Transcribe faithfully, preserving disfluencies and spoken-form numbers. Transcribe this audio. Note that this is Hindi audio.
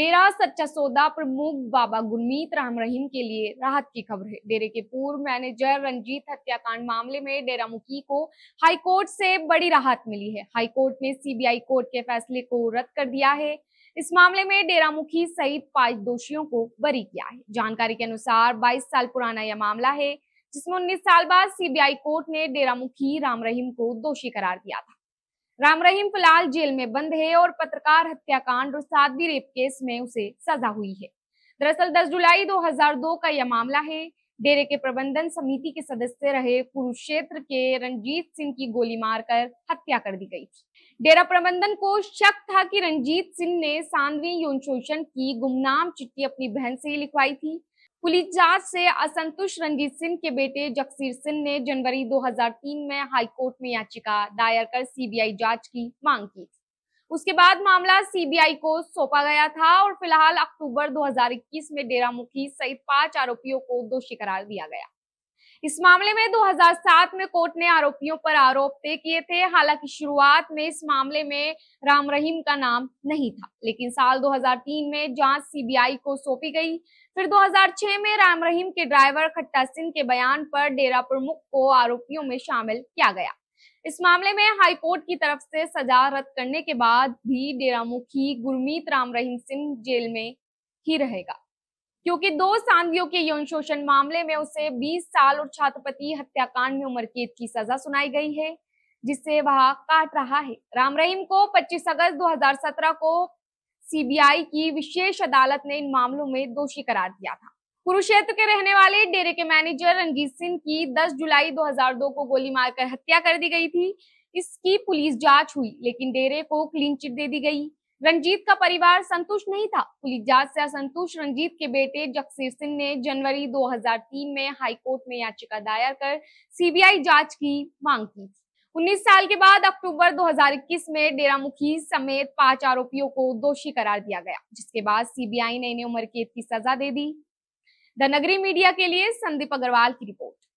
डेरा सच्चा सौदा प्रमुख बाबा गुरमीत राम रहीम के लिए राहत की खबर है। डेरे के पूर्व मैनेजर रंजीत हत्याकांड मामले में डेरा मुखी को हाईकोर्ट से बड़ी राहत मिली है। हाईकोर्ट ने सीबीआई कोर्ट के फैसले को रद्द कर दिया है। इस मामले में डेरा मुखी सहित पांच दोषियों को बरी किया है। जानकारी के अनुसार बाईस साल पुराना यह मामला है, जिसमें उन्नीस साल बाद सीबीआई कोर्ट ने डेरा मुखी राम रहीम को दोषी करार दिया था। राम रहीम फिलहाल जेल में बंद है और पत्रकार हत्याकांड और सादगी रेप केस में उसे सजा हुई है। दरअसल दस जुलाई दो हज़ार दो का यह मामला है। डेरे के प्रबंधन समिति के सदस्य रहे कुरुक्षेत्र के रंजीत सिंह की गोली मारकर हत्या कर दी गई थी। डेरा प्रबंधन को शक था कि रंजीत सिंह ने सांधवी यौन शोषण की गुमनाम चिट्ठी अपनी बहन से ही लिखवाई थी। पुलिस जांच से असंतुष्ट रंजीत सिंह के बेटे जक्सर सिंह ने जनवरी दो हज़ार तीन में हाईकोर्ट में याचिका दायर कर सीबीआई जांच की मांग की। उसके बाद मामला सीबीआई को सौंपा गया था और फिलहाल अक्टूबर दो हज़ार इक्कीस में डेरा मुखी सहित पांच आरोपियों को दोषी करार दिया गया। इस मामले में दो हज़ार सात में कोर्ट ने आरोपियों पर आरोप तय किए थे। हालांकि शुरुआत में इस मामले में राम रहीम का नाम नहीं था, लेकिन साल दो हज़ार तीन में जांच सीबीआई को सौंपी गई। फिर दो हज़ार छह में राम रहीम के ड्राइवर खट्टा सिंह के बयान पर डेरा प्रमुख को आरोपियों में शामिल किया गया। इस मामले में हाईकोर्ट की तरफ से सजा रद्द करने के बाद भी डेरा मुखी गुरमीत राम रहीम सिंह जेल में ही रहेगा, क्योंकि दो सांधियों के यौन शोषण मामले में उसे बीस साल और छात्रपति हत्याकांड में उम्र कैद की सजा सुनाई गई है, जिससे वह काट रहा है। राम रहीम को पच्चीस अगस्त दो हज़ार सत्रह को सीबीआई की विशेष अदालत ने इन मामलों में दोषी करार दिया था। कुरुक्षेत्र के रहने वाले डेरे के मैनेजर रंजीत सिंह की दस जुलाई दो हज़ार दो को गोली मारकर हत्या कर दी गई थी। इसकी पुलिस जांच हुई, लेकिन डेरे को क्लीन चिट दे दी गई। रंजीत का परिवार संतुष्ट नहीं था। पुलिस जांच से असंतुष्ट रंजीत के बेटे जक्सर सिंह ने जनवरी दो हज़ार तीन में हाईकोर्ट में याचिका दायर कर सीबीआई जांच की मांग की। उन्नीस साल के बाद अक्टूबर दो हज़ार इक्कीस में डेरा मुखी समेत पांच आरोपियों को दोषी करार दिया गया, जिसके बाद सीबीआई ने इन्हें उम्र कैद की सजा दे दी। द नगरी मीडिया के लिए संदीप अग्रवाल की रिपोर्ट।